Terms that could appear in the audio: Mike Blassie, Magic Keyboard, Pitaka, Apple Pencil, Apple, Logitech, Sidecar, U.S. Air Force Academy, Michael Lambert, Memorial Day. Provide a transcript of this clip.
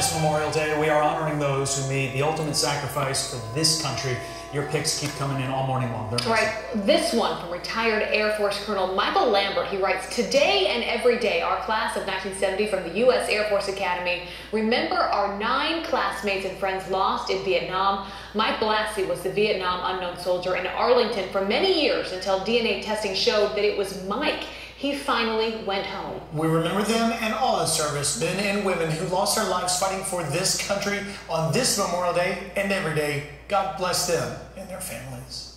this Memorial Day, we are honoring those who made the ultimate sacrifice for this country. Your picks keep coming in all morning long. All right, this one from retired Air Force Colonel Michael Lambert. He writes, today and every day, our class of 1970 from the U.S. Air Force Academy, remember our 9 classmates and friends lost in Vietnam. Mike Blassie was the Vietnam unknown soldier in Arlington for many years until DNA testing showed that it was Mike. He finally went home. We remember them and all the servicemen and women who lost their lives fighting for this country on this Memorial Day and every day. God bless them and their families.